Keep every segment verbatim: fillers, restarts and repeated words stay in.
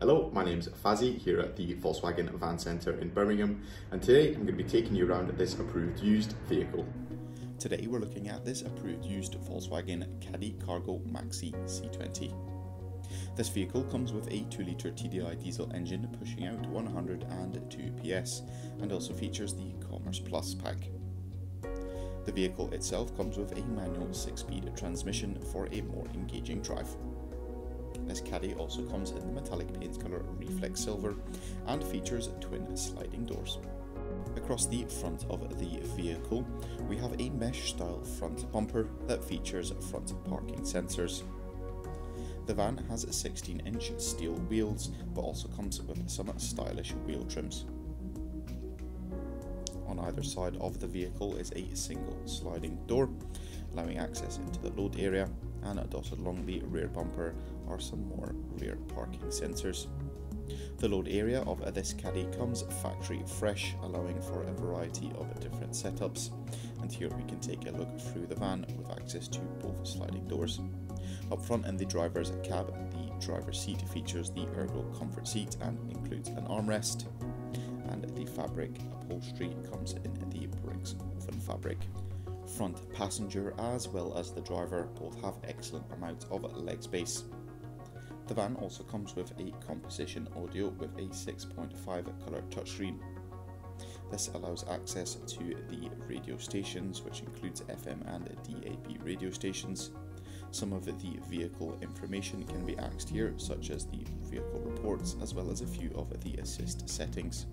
Hello, my name's Fazzy here at the Volkswagen Van Centre in Birmingham, and today I'm going to be taking you around this approved used vehicle. Today we're looking at this approved used Volkswagen Caddy Cargo Maxi C twenty. This vehicle comes with a two litre T D I diesel engine pushing out one hundred and two P S and also features the Commerce Plus pack. The vehicle itself comes with a manual six speed transmission for a more engaging drive. This Caddy also comes in the metallic paint colour Reflex Silver and features twin sliding doors. Across the front of the vehicle, we have a mesh style front bumper that features front parking sensors. The van has sixteen inch steel wheels but also comes with some stylish wheel trims. On either side of the vehicle is a single sliding door, allowing access into the load area, and dotted along the rear bumper are some more rear parking sensors. The load area of this Caddy comes factory fresh, allowing for a variety of different setups, and here we can take a look through the van with access to both sliding doors. Up front in the driver's cab, the driver's seat features the Ergo comfort seat and includes an armrest, and the fabric upholstery comes in the Bricks woven fabric. Front passenger as well as the driver both have excellent amounts of leg space. The van also comes with a Composition Audio with a six point five colour touchscreen. This allows access to the radio stations, which includes F M and D A B radio stations. Some of the vehicle information can be accessed here, such as the vehicle reports as well as a few of the assist settings.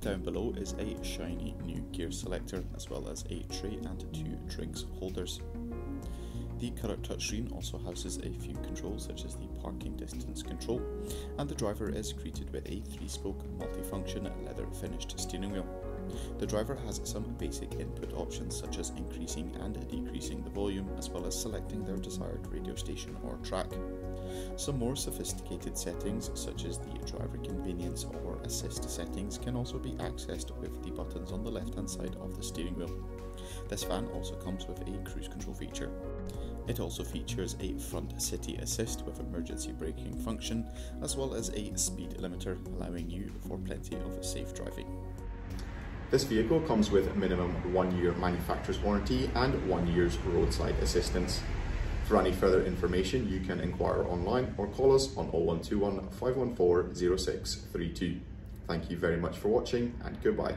Down below is a shiny new gear selector as well as a tray and two drinks holders. The colour touchscreen also houses a few controls such as the parking distance control, and the driver is greeted with a three spoke multifunction leather finished steering wheel. The driver has some basic input options such as increasing and decreasing the volume as well as selecting their desired radio station or track. Some more sophisticated settings such as the driver convenience or assist settings can also be accessed with the buttons on the left hand side of the steering wheel. This van also comes with a cruise control feature. It also features a front city assist with emergency braking function as well as a speed limiter, allowing you for plenty of safe driving. This vehicle comes with minimum one year manufacturer's warranty and one year's roadside assistance. For any further information, you can inquire online or call us on oh one two one, five one four, oh six three two. Thank you very much for watching, and goodbye.